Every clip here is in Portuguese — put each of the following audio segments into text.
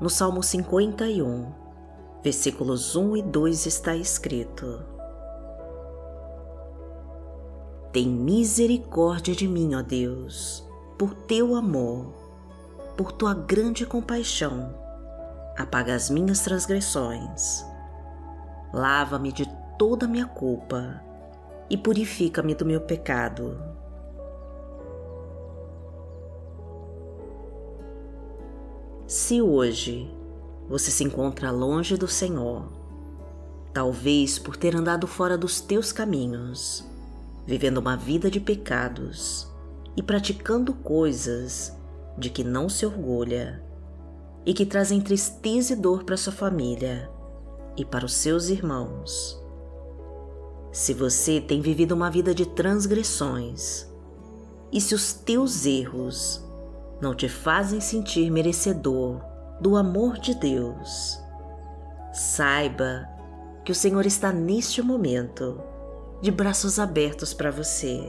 no Salmo 51, versículos 1 e 2 está escrito: Tem misericórdia de mim, ó Deus, por teu amor, por tua grande compaixão, apaga as minhas transgressões, lava-me de toda a minha culpa e purifica-me do meu pecado. Se hoje você se encontra longe do Senhor, talvez por ter andado fora dos teus caminhos, vivendo uma vida de pecados e praticando coisas de que não se orgulha e que trazem tristeza e dor para sua família e para os seus irmãos. Se você tem vivido uma vida de transgressões e se os teus erros não te fazem sentir merecedor do amor de Deus, saiba que o Senhor está neste momento de braços abertos para você,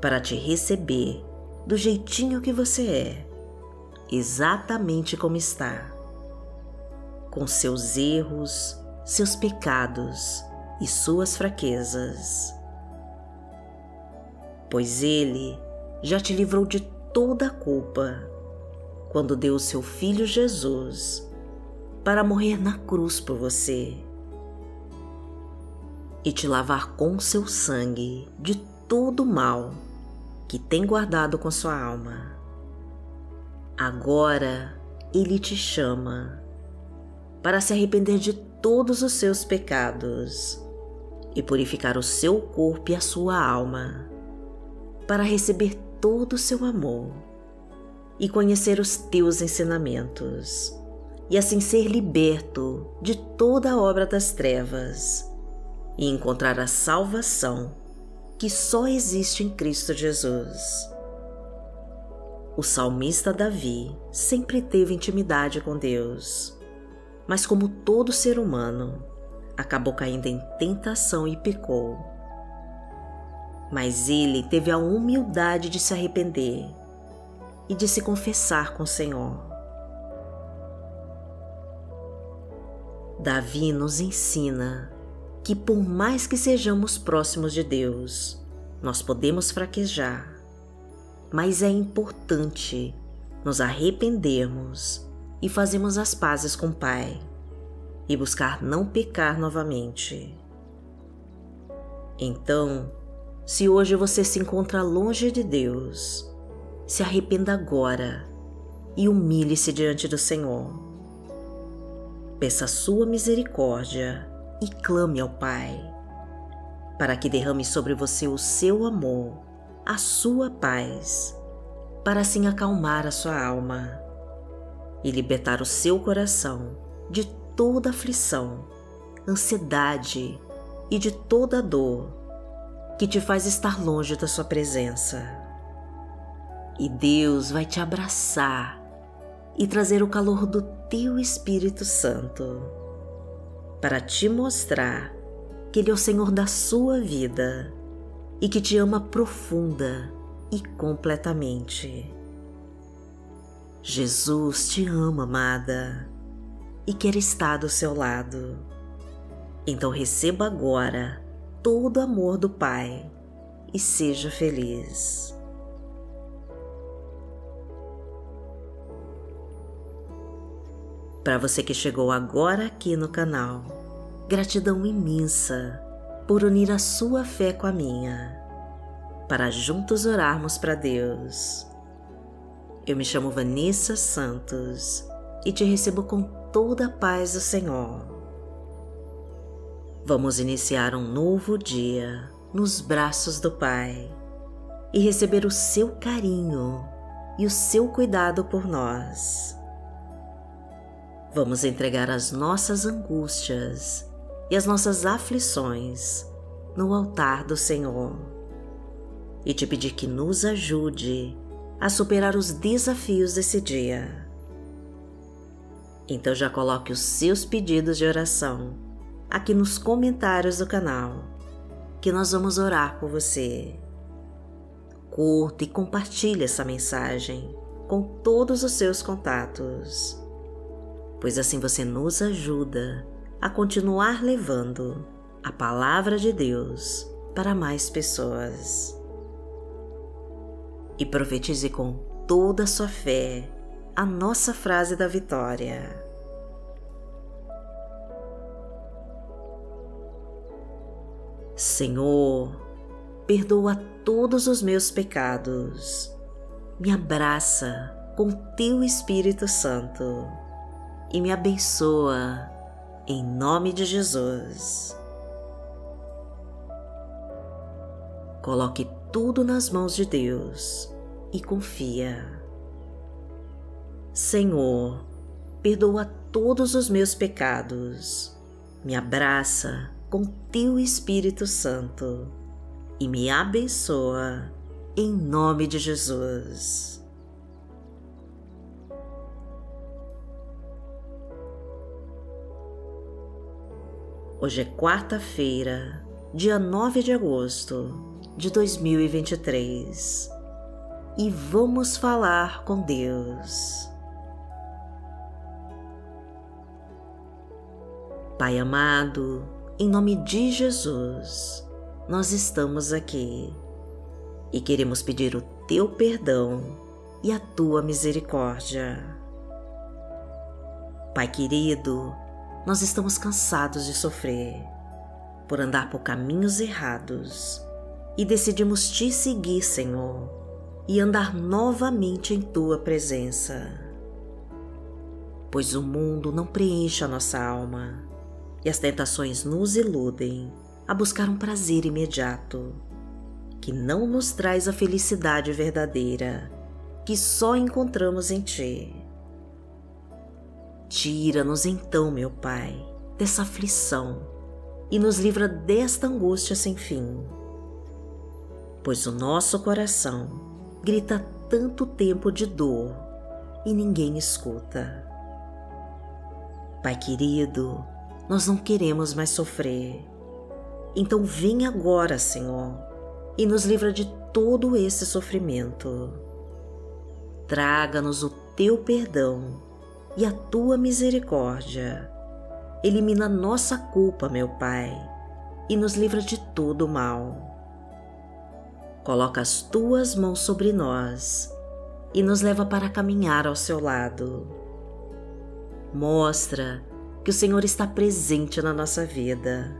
para te receber do jeitinho que você é, exatamente como está, com seus erros, seus pecados e suas fraquezas, pois Ele já te livrou de toda a culpa quando deu o seu Filho Jesus para morrer na cruz por você e te lavar com seu sangue de todo o mal que tem guardado com sua alma. Agora Ele te chama para se arrepender de todos os seus pecados e purificar o seu corpo e a sua alma, para receber todo o seu amor e conhecer os teus ensinamentos, e assim ser liberto de toda a obra das trevas e encontrar a salvação que só existe em Cristo Jesus. O salmista Davi sempre teve intimidade com Deus, mas como todo ser humano, acabou caindo em tentação e pecou. Mas ele teve a humildade de se arrepender e de se confessar com o Senhor. Davi nos ensina que por mais que sejamos próximos de Deus, nós podemos fraquejar, mas é importante nos arrependermos e fazemos as pazes com o Pai e buscar não pecar novamente. Então, se hoje você se encontra longe de Deus, se arrependa agora e humilhe-se diante do Senhor. Peça sua misericórdia e clame ao Pai, para que derrame sobre você o seu amor, a sua paz, para assim acalmar a sua alma e libertar o seu coração de toda aflição, ansiedade e de toda dor que te faz estar longe da sua presença. E Deus vai te abraçar e trazer o calor do teu Espírito Santo, para te mostrar que Ele é o Senhor da sua vida e que te ama profunda e completamente. Jesus te ama, amada, e quer estar do seu lado. Então receba agora todo o amor do Pai e seja feliz. Para você que chegou agora aqui no canal, gratidão imensa por unir a sua fé com a minha, para juntos orarmos para Deus. Eu me chamo Vanessa Santos e te recebo com toda a paz do Senhor. Vamos iniciar um novo dia nos braços do Pai e receber o seu carinho e o seu cuidado por nós. Vamos entregar as nossas angústias e as nossas aflições no altar do Senhor e te pedir que nos ajude a superar os desafios desse dia. Então já coloque os seus pedidos de oração aqui nos comentários do canal, que nós vamos orar por você. Curta e compartilhe essa mensagem com todos os seus contatos pois assim você nos ajuda a continuar levando a palavra de Deus para mais pessoas. E profetize com toda a sua fé a nossa frase da vitória. Senhor, perdoa todos os meus pecados, me abraça com Teu Espírito Santo e me abençoa em nome de Jesus. Coloque tudo nas mãos de Deus e confia. Senhor, perdoa todos os meus pecados, me abraça com Teu Espírito Santo e me abençoa em nome de Jesus. Hoje é quarta-feira, dia 9 de agosto de 2023, e vamos falar com Deus. Pai amado, em nome de Jesus, nós estamos aqui e queremos pedir o Teu perdão e a Tua misericórdia. Pai querido, nós estamos cansados de sofrer por andar por caminhos errados e decidimos Te seguir, Senhor, e andar novamente em Tua presença. Pois o mundo não preenche a nossa alma, e as tentações nos iludem a buscar um prazer imediato, que não nos traz a felicidade verdadeira, que só encontramos em Ti. Tira-nos então, meu Pai, dessa aflição e nos livra desta angústia sem fim, pois o nosso coração grita tanto tempo de dor e ninguém escuta. Pai querido, nós não queremos mais sofrer. Então vem agora, Senhor, e nos livra de todo esse sofrimento. Traga-nos o Teu perdão e a Tua misericórdia. Elimina nossa culpa, meu Pai, e nos livra de todo o mal. Coloca as Tuas mãos sobre nós e nos leva para caminhar ao Seu lado. Mostra que o Senhor está presente na nossa vida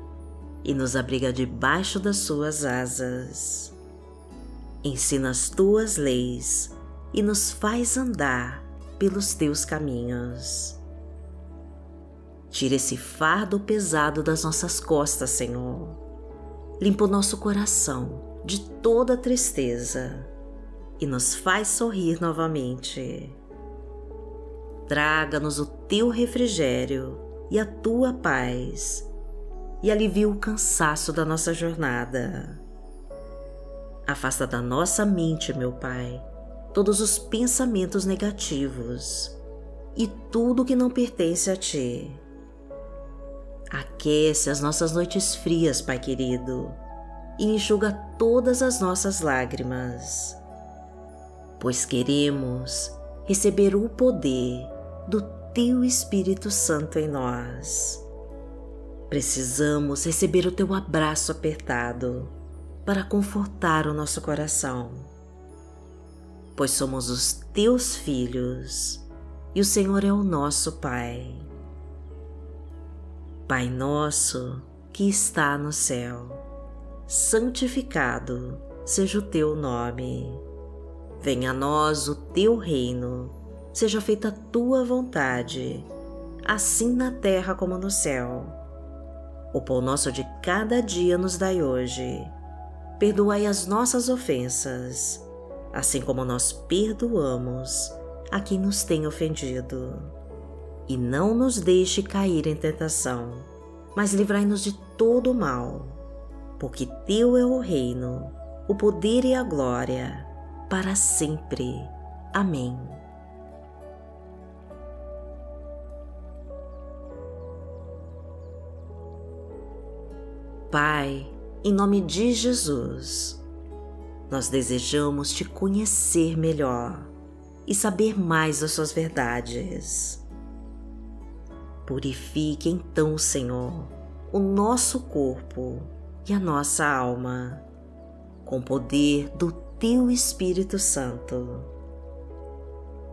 e nos abriga debaixo das Suas asas. Ensina as Tuas leis e nos faz andar pelos Teus caminhos. Tira esse fardo pesado das nossas costas, Senhor. Limpa o nosso coração de toda tristeza e nos faz sorrir novamente. Traga-nos o Teu refrigério e a Tua paz, e alivia o cansaço da nossa jornada. Afasta da nossa mente, meu Pai, todos os pensamentos negativos e tudo que não pertence a Ti. Aquece as nossas noites frias, Pai querido, e enxuga todas as nossas lágrimas, pois queremos receber o poder do Teu Espírito Santo em nós. Precisamos receber o Teu abraço apertado para confortar o nosso coração, pois somos os Teus filhos e o Senhor é o nosso Pai. Pai nosso que está no céu, santificado seja o Teu nome. Venha a nós o Teu reino. Seja feita a Tua vontade, assim na terra como no céu. O pão nosso de cada dia nos dai hoje. Perdoai as nossas ofensas, assim como nós perdoamos a quem nos tem ofendido. E não nos deixe cair em tentação, mas livrai-nos de todo o mal, porque Teu é o reino, o poder e a glória, para sempre. Amém. Pai, em nome de Jesus, nós desejamos Te conhecer melhor e saber mais das Suas verdades. Purifique então, Senhor, o nosso corpo e a nossa alma, com o poder do Teu Espírito Santo.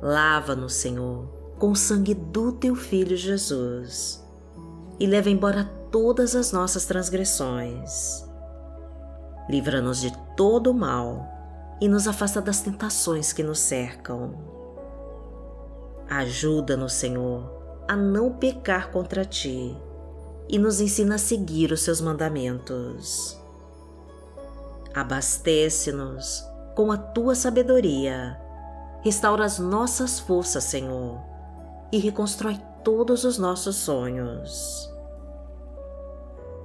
Lava-nos, Senhor, com o sangue do Teu Filho Jesus, e leva embora todas as nossas transgressões. Livra-nos de todo o mal e nos afasta das tentações que nos cercam. Ajuda-nos, Senhor, a não pecar contra Ti, e nos ensina a seguir os Seus mandamentos. Abastece-nos com a Tua sabedoria, restaura as nossas forças, Senhor, e reconstrói todos os nossos sonhos.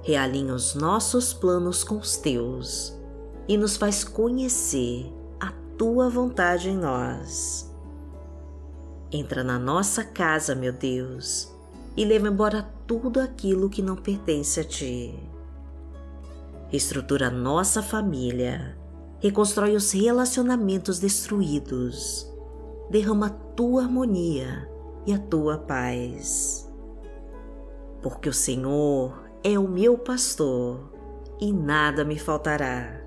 Realinha os nossos planos com os Teus, e nos faz conhecer a Tua vontade em nós. Entra na nossa casa, meu Deus, e leva embora tudo aquilo que não pertence a Ti. Reestrutura nossa família, reconstrói os relacionamentos destruídos, derrama a Tua harmonia e a Tua paz. Porque o Senhor é o meu pastor e nada me faltará.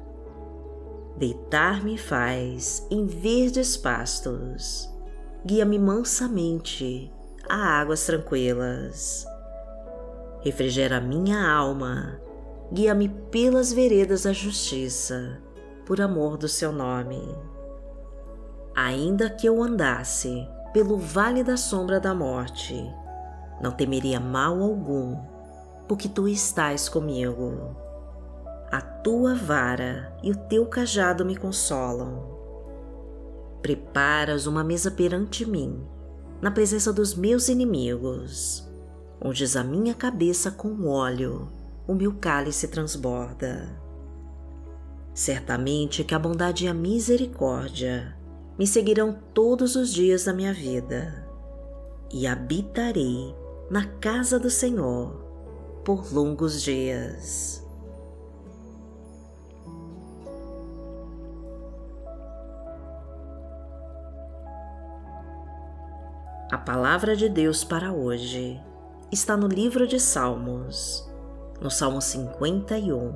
Deitar-me faz em verdes pastos. Guia-me mansamente a águas tranquilas. Refrigera minha alma. Guia-me pelas veredas da justiça, por amor do Seu nome. Ainda que eu andasse pelo vale da sombra da morte, não temeria mal algum, porque Tu estás comigo. A Tua vara e o Teu cajado me consolam. Preparas uma mesa perante mim, na presença dos meus inimigos. Unges a minha cabeça com óleo, o meu cálice transborda. Certamente que a bondade e a misericórdia me seguirão todos os dias da minha vida, e habitarei na casa do Senhor por longos dias. A palavra de Deus para hoje está no livro de Salmos, no Salmo 51,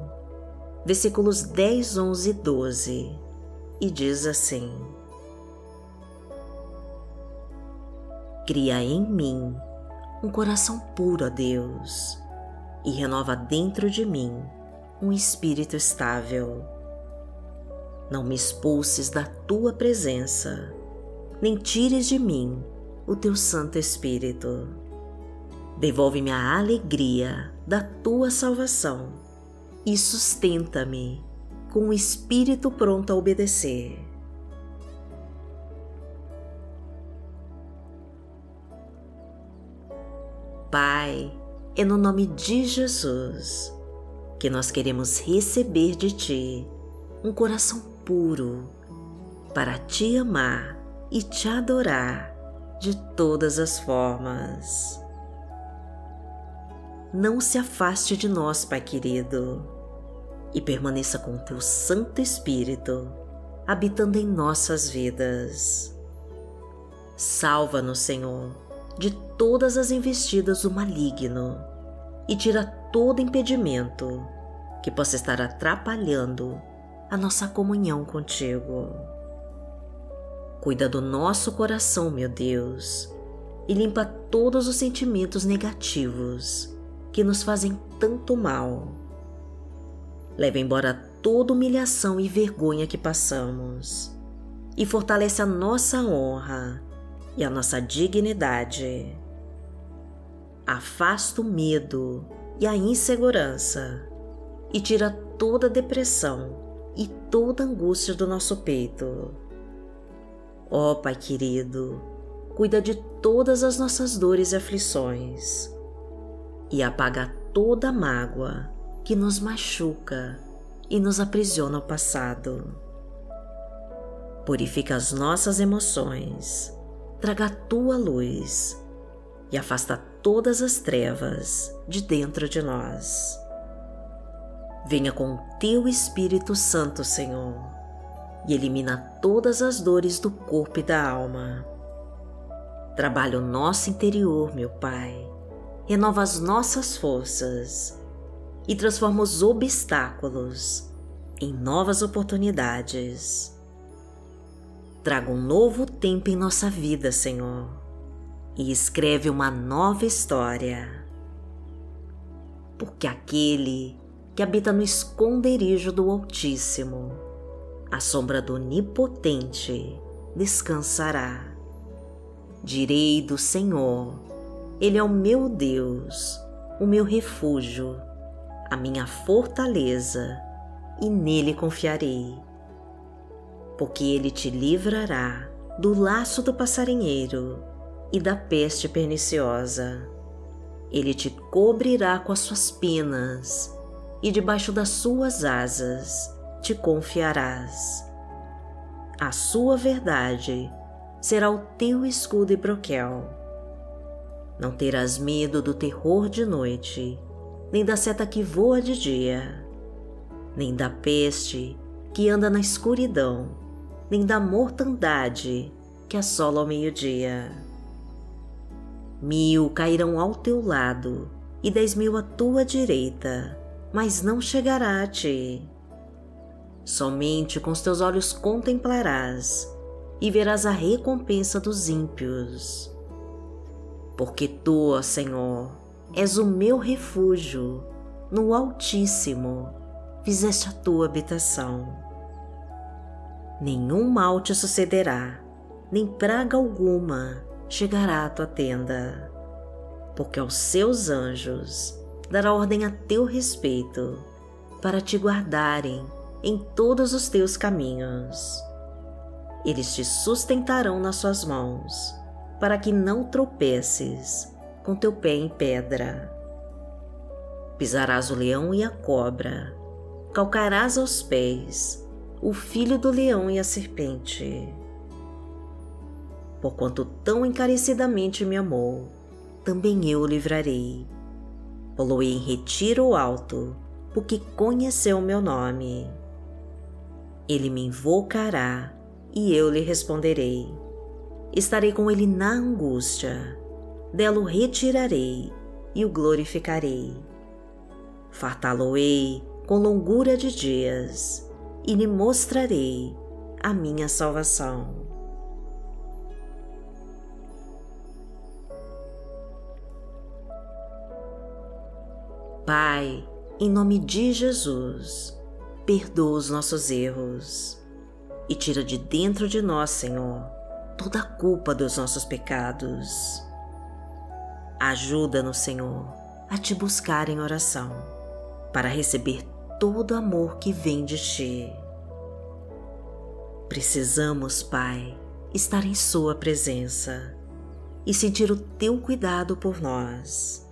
versículos 10, 11 e 12, e diz assim: Cria em mim um coração puro, ó Deus, e renova dentro de mim um espírito estável. Não me expulses da Tua presença, nem tires de mim o Teu Santo Espírito. Devolve-me a alegria da Tua salvação e sustenta-me com o espírito pronto a obedecer. Pai, é no nome de Jesus que nós queremos receber de Ti um coração puro para Te amar e Te adorar de todas as formas. Não se afaste de nós, Pai querido, e permaneça com o Teu Santo Espírito habitando em nossas vidas. Salva-nos, Senhor, de todas as investidas do maligno e tira todo impedimento que possa estar atrapalhando a nossa comunhão contigo. Cuida do nosso coração, meu Deus, e limpa todos os sentimentos negativos que nos fazem tanto mal. Leva embora toda humilhação e vergonha que passamos, e fortalece a nossa honra e a nossa dignidade. Afasta o medo e a insegurança, e tira toda a depressão e toda a angústia do nosso peito. Ó Pai querido, cuida de todas as nossas dores e aflições e apaga toda a mágoa que nos machuca e nos aprisiona ao passado. Purifica as nossas emoções, traga a Tua luz e afasta todas as trevas de dentro de nós. Venha com o Teu Espírito Santo, Senhor, e elimina todas as dores do corpo e da alma. Trabalha o nosso interior, meu Pai, renova as nossas forças e transforma os obstáculos em novas oportunidades. Traga um novo tempo em nossa vida, Senhor, e escreve uma nova história. Porque aquele que habita no esconderijo do Altíssimo, à sombra do Onipotente, descansará. Direi do Senhor: Ele é o meu Deus, o meu refúgio, a minha fortaleza, e nele confiarei. Porque ele te livrará do laço do passarinheiro e da peste perniciosa. Ele te cobrirá com as suas penas, e debaixo das suas asas te confiarás. A sua verdade será o teu escudo e broquel. Não terás medo do terror de noite, nem da seta que voa de dia, nem da peste que anda na escuridão, nem da mortandade que assola ao meio-dia. 1000 cairão ao teu lado e 10.000 à tua direita, mas não chegará a ti. Somente com os teus olhos contemplarás e verás a recompensa dos ímpios. Porque tu, ó Senhor, és o meu refúgio, no Altíssimo fizeste a tua habitação. Nenhum mal te sucederá, nem praga alguma chegará à tua tenda, porque aos seus anjos dará ordem a teu respeito, para te guardarem em todos os teus caminhos. Eles te sustentarão nas suas mãos, para que não tropeces com teu pé em pedra. Pisarás o leão e a cobra, calcarás aos pés o filho do leão e a serpente. Porquanto tão encarecidamente me amou, também eu o livrarei. Pô-lo-ei em retiro alto, porque conheceu o meu nome. Ele me invocará e eu lhe responderei. Estarei com ele na angústia, dela o retirarei e o glorificarei. Fartá-lo-ei com longura de dias e lhe mostrarei a minha salvação. Pai, em nome de Jesus, perdoa os nossos erros e tira de dentro de nós, Senhor, toda a culpa dos nossos pecados. Ajuda-nos, Senhor, a te buscar em oração, para receber todo o amor que vem de ti. Precisamos, Pai, estar em sua presença e sentir o teu cuidado por nós.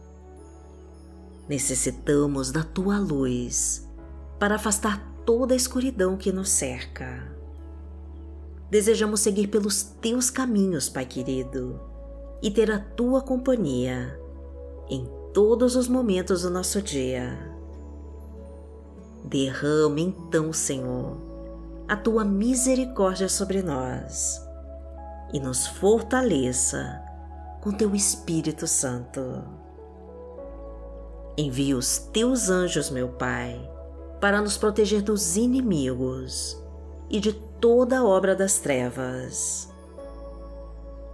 Necessitamos da tua luz para afastar toda a escuridão que nos cerca. Desejamos seguir pelos teus caminhos, Pai querido, e ter a tua companhia em todos os momentos do nosso dia. Derrama então, Senhor, a tua misericórdia sobre nós e nos fortaleça com teu Espírito Santo. Envia os teus anjos, meu Pai, para nos proteger dos inimigos e de toda a obra das trevas.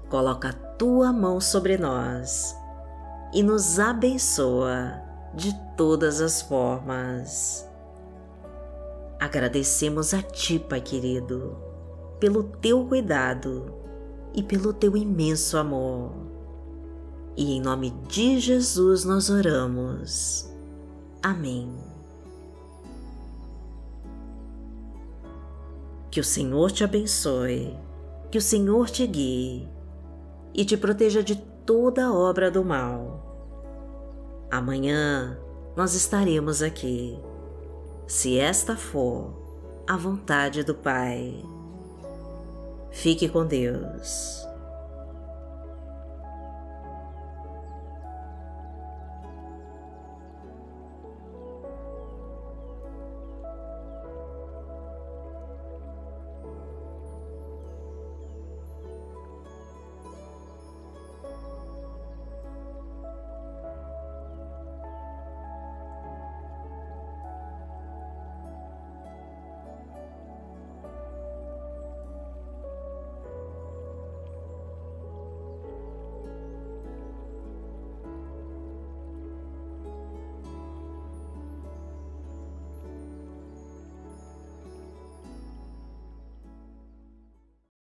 Coloca a tua mão sobre nós e nos abençoa de todas as formas. Agradecemos a ti, Pai querido, pelo teu cuidado e pelo teu imenso amor. E em nome de Jesus nós oramos. Amém. Que o Senhor te abençoe, que o Senhor te guie e te proteja de toda obra do mal. Amanhã nós estaremos aqui, se esta for a vontade do Pai. Fique com Deus.